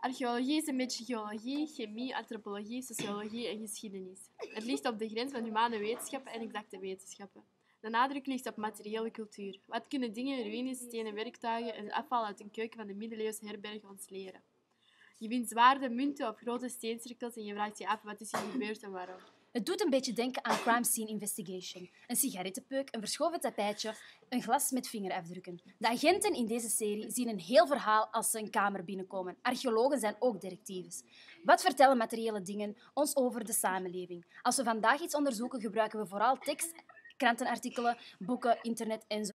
Archeologie is een beetje geologie, chemie, antropologie, sociologie en geschiedenis. Het ligt op de grens van humane wetenschappen en exacte wetenschappen. De nadruk ligt op materiële cultuur. Wat kunnen dingen, ruïnes, stenen werktuigen en afval uit een keuken van de middeleeuwse herberg ons leren? Je wint zwaarde munten op grote steencirkels en je vraagt je af wat is hier gebeurd en waarom. Het doet een beetje denken aan crime scene investigation. Een sigarettenpeuk, een verschoven tapijtje, een glas met vingerafdrukken. De agenten in deze serie zien een heel verhaal als ze een kamer binnenkomen. Archeologen zijn ook detectives. Wat vertellen materiële dingen ons over de samenleving? Als we vandaag iets onderzoeken, gebruiken we vooral tekst, krantenartikelen, boeken, internet enzo.